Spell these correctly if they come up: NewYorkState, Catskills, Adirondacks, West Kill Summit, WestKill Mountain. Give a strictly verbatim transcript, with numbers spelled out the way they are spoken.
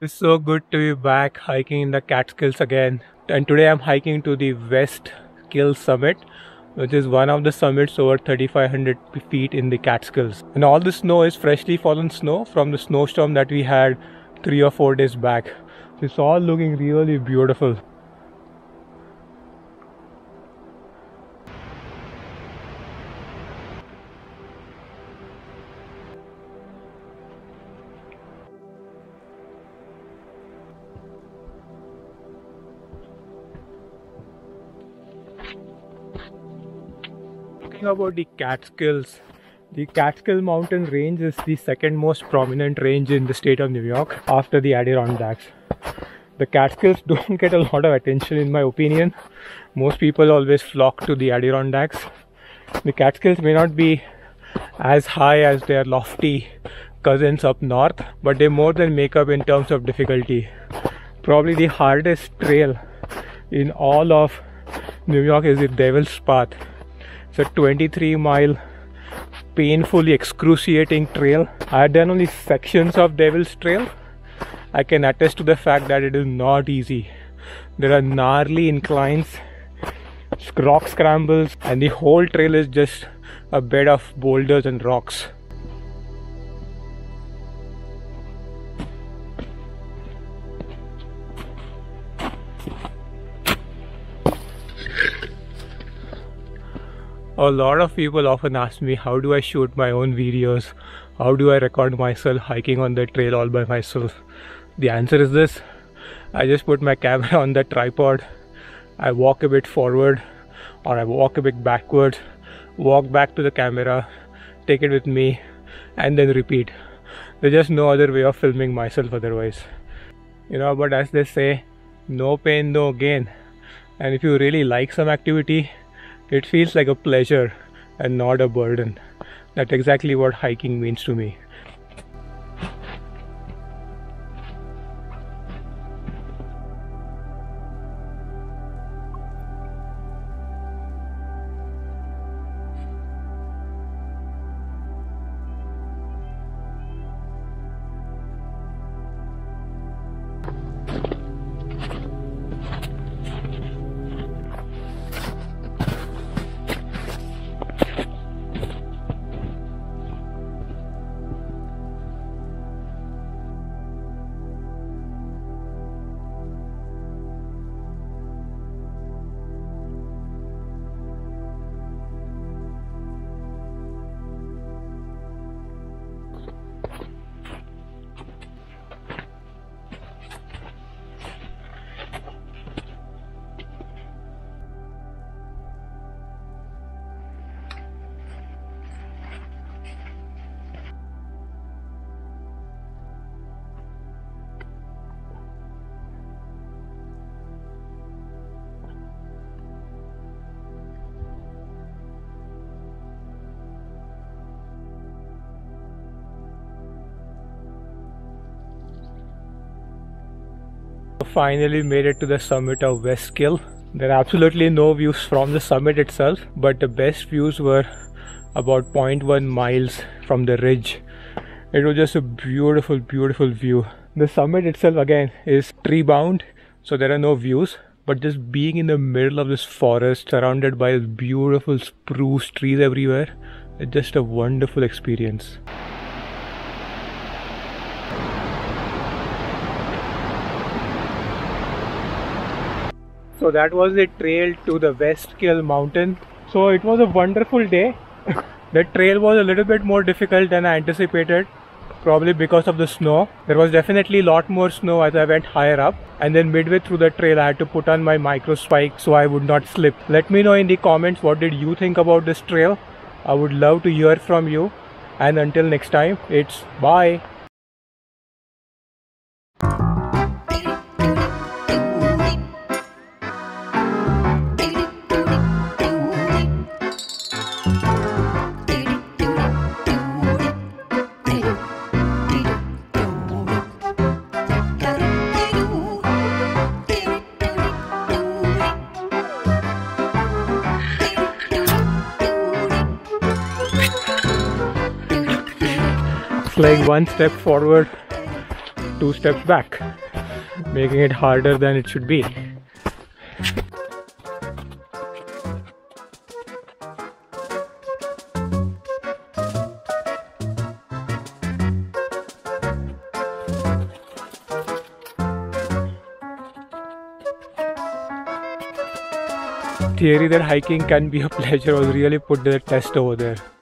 It's so good to be back hiking in the Catskills again, and today I'm hiking to the West Kill Summit, which is one of the summits over thirty-five hundred feet in the Catskills. And all the snow is freshly fallen snow from the snowstorm that we had three or four days back. It's all looking really beautiful. Talking about the Catskills, the Catskill mountain range is the second most prominent range in the state of New York after the Adirondacks. The Catskills don't get a lot of attention in my opinion. Most people always flock to the Adirondacks. The Catskills may not be as high as their lofty cousins up north, but they more than make up in terms of difficulty. Probably the hardest trail in all of New York is the Devil's Path. It's a twenty-three mile painfully excruciating trail. I had done only sections of Devil's Trail. I can attest to the fact that it is not easy. There are gnarly inclines, rock scrambles, and the whole trail is just a bed of boulders and rocks. A lot of people often ask me, how do I shoot my own videos? How do I record myself hiking on the trail all by myself? The answer is this: I just put my camera on the tripod, I walk a bit forward or I walk a bit backwards, walk back to the camera, take it with me, and then repeat. There's just no other way of filming myself otherwise. You know, but as they say, no pain, no gain. And if you really like some activity, it feels like a pleasure and not a burden. That's exactly what hiking means to me. Finally made it to the summit of West Kill. There are absolutely no views from the summit itself, but the best views were about zero point one miles from the ridge. It was just a beautiful, beautiful view. The summit itself again is tree bound, so there are no views, but just being in the middle of this forest surrounded by beautiful spruce trees everywhere, it's just a wonderful experience. So that was the trail to the West Kill mountain. So it was a wonderful day. The trail was a little bit more difficult than I anticipated, probably because of the snow. There was definitely a lot more snow as I went higher up, and then midway through the trail I had to put on my micro spike so I would not slip. Let me know in the comments, what did you think about this trail? I would love to hear from you, and until next time, it's bye. Like one step forward, two steps back, making it harder than it should be. The theory that hiking can be a pleasure was really put to the test over there.